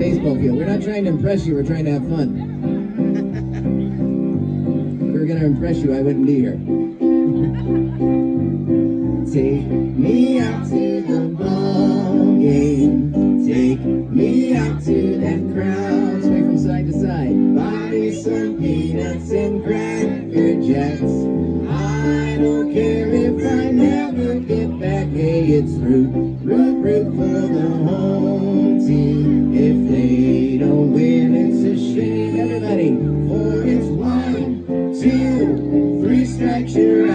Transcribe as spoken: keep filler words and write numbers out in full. baseball field. We're not trying to impress you, we're trying to have fun. If we were gonna impress you, I wouldn't be here. Take me out to the ball game. Take me out to that crowd. Swing from side to side. Buy some peanuts and Cracker Jacks. I don't care if I never get back. Hey, it's root, root, root for the home team. If they don't win, it's a shame. Everybody, four is one, two, three strikes, you're out.